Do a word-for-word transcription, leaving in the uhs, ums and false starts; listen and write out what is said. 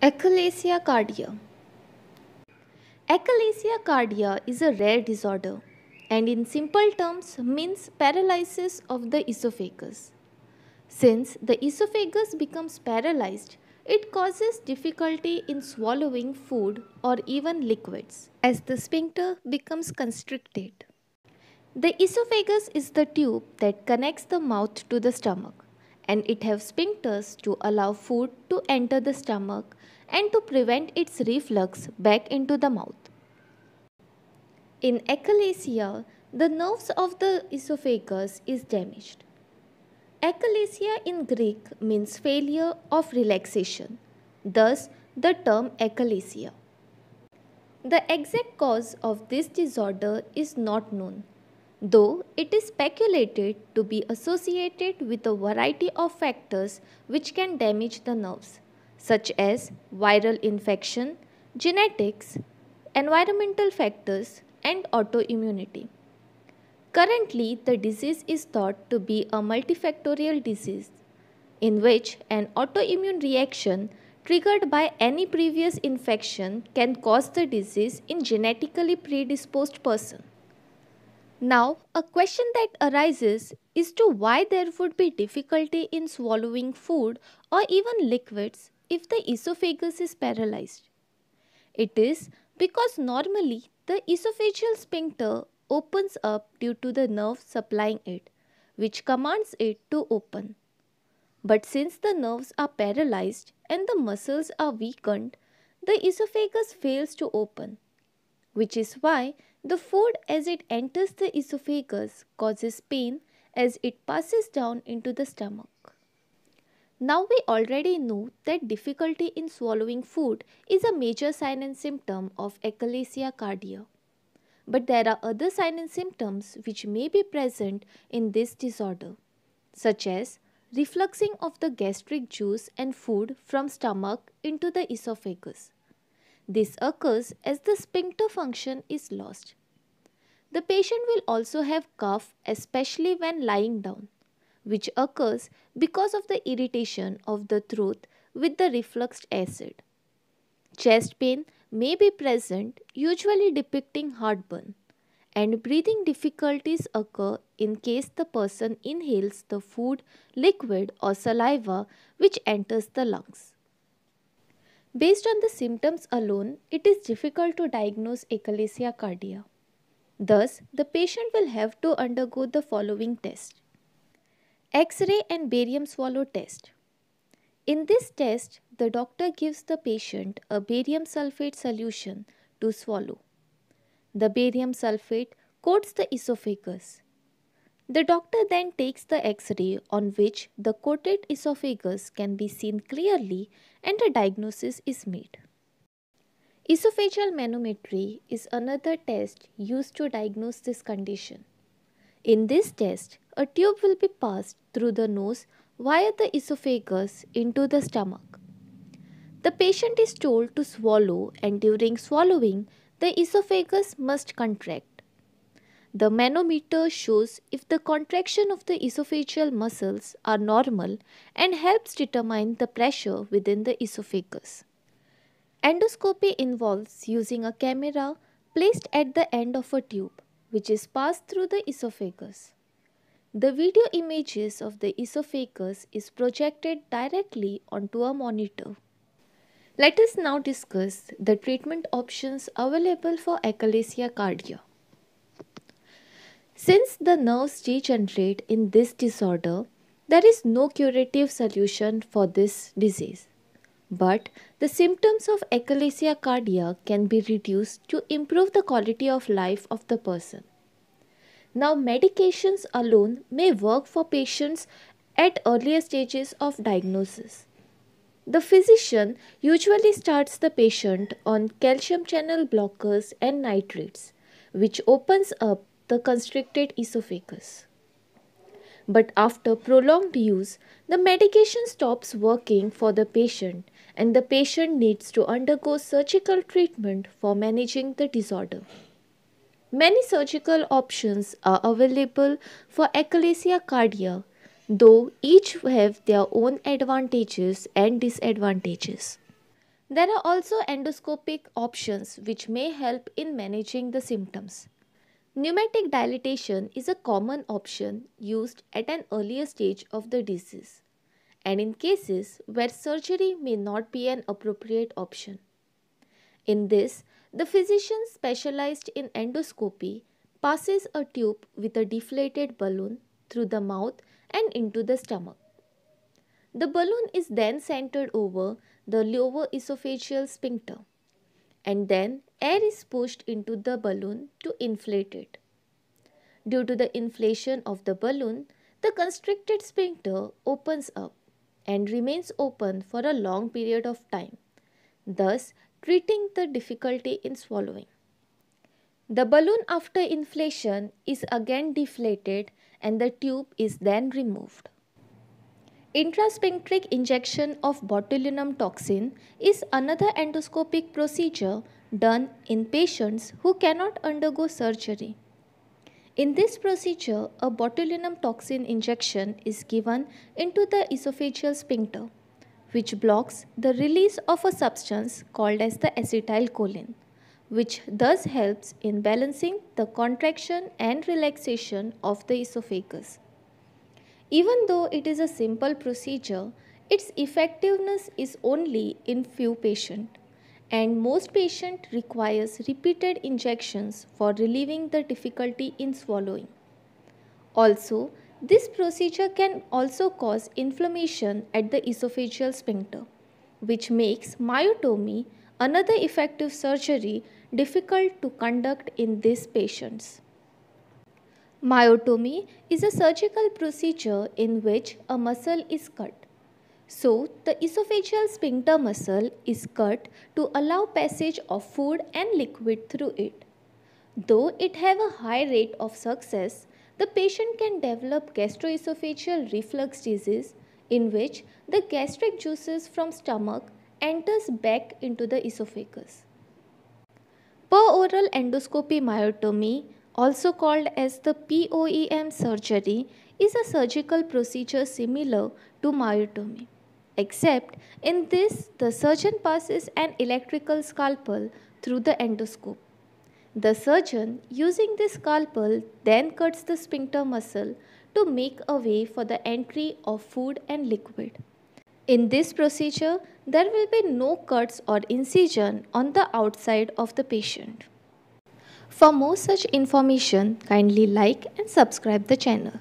Achalasia cardia. Achalasia cardia is a rare disorder and in simple terms means paralysis of the esophagus. Since the esophagus becomes paralyzed, it causes difficulty in swallowing food or even liquids as the sphincter becomes constricted. The esophagus is the tube that connects the mouth to the stomach, and it has sphincters to allow food to enter the stomach and to prevent its reflux back into the mouth. In achalasia, the nerves of the esophagus is damaged. Achalasia in Greek means failure of relaxation, thus the term achalasia. The exact cause of this disorder is not known, though it is speculated to be associated with a variety of factors which can damage the nerves, such as viral infection, genetics, environmental factors, and autoimmunity. Currently, the disease is thought to be a multifactorial disease in which an autoimmune reaction triggered by any previous infection can cause the disease in genetically predisposed person. Now, a question that arises is to why there would be difficulty in swallowing food or even liquids if the esophagus is paralyzed. It is because normally the esophageal sphincter opens up due to the nerve supplying it, which commands it to open. But since the nerves are paralyzed and the muscles are weakened, the esophagus fails to open, which is why the food as it enters the esophagus causes pain as it passes down into the stomach. Now we already know that difficulty in swallowing food is a major sign and symptom of achalasia cardia. But there are other signs and symptoms which may be present in this disorder, such as refluxing of the gastric juice and food from stomach into the esophagus. This occurs as the sphincter function is lost. The patient will also have cough, especially when lying down, which occurs because of the irritation of the throat with the refluxed acid. Chest pain may be present, usually depicting heartburn, and breathing difficulties occur in case the person inhales the food, liquid or saliva which enters the lungs. Based on the symptoms alone, it is difficult to diagnose achalasia cardia. Thus, the patient will have to undergo the following test: X-ray and barium swallow test. In this test, the doctor gives the patient a barium sulfate solution to swallow. The barium sulfate coats the esophagus. The doctor then takes the X-ray on which the coated esophagus can be seen clearly and a diagnosis is made. Esophageal manometry is another test used to diagnose this condition. In this test, a tube will be passed through the nose via the esophagus into the stomach. The patient is told to swallow, and during swallowing, the esophagus must contract. The manometer shows if the contraction of the esophageal muscles are normal and helps determine the pressure within the esophagus. Endoscopy involves using a camera placed at the end of a tube, which is passed through the esophagus. The video images of the esophagus is projected directly onto a monitor. Let us now discuss the treatment options available for achalasia cardia. Since the nerves degenerate in this disorder, there is no curative solution for this disease. But the symptoms of achalasia cardia can be reduced to improve the quality of life of the person. Now, medications alone may work for patients at earlier stages of diagnosis. The physician usually starts the patient on calcium channel blockers and nitrates, which opens up the constricted esophagus. But after prolonged use, the medication stops working for the patient, and the patient needs to undergo surgical treatment for managing the disorder. Many surgical options are available for achalasia cardia, though each have their own advantages and disadvantages. There are also endoscopic options which may help in managing the symptoms. Pneumatic dilatation is a common option used at an earlier stage of the disease and in cases where surgery may not be an appropriate option. In this, the physician specialized in endoscopy passes a tube with a deflated balloon through the mouth and into the stomach. The balloon is then centered over the lower esophageal sphincter, and then air is pushed into the balloon to inflate it. Due to the inflation of the balloon, the constricted sphincter opens up and remains open for a long period of time, thus treating the difficulty in swallowing. The balloon after inflation is again deflated and the tube is then removed. Intrasphincteric injection of botulinum toxin is another endoscopic procedure done in patients who cannot undergo surgery. In this procedure, a botulinum toxin injection is given into the esophageal sphincter, which blocks the release of a substance called as the acetylcholine, which thus helps in balancing the contraction and relaxation of the esophagus. Even though it is a simple procedure, its effectiveness is only in few patients, and most patients requires repeated injections for relieving the difficulty in swallowing. Also, this procedure can also cause inflammation at the esophageal sphincter, which makes myotomy, another effective surgery, difficult to conduct in these patients. Myotomy is a surgical procedure in which a muscle is cut. So, the esophageal sphincter muscle is cut to allow passage of food and liquid through it. Though it have a high rate of success, the patient can develop gastroesophageal reflux disease, in which the gastric juices from stomach enters back into the esophagus. Peroral endoscopy myotomy, also called as the P O E M surgery, is a surgical procedure similar to myotomy. Except in this, the surgeon passes an electrical scalpel through the endoscope. The surgeon, using this scalpel, then cuts the sphincter muscle to make a way for the entry of food and liquid. In this procedure, there will be no cuts or incision on the outside of the patient. For more such information, kindly like and subscribe the channel.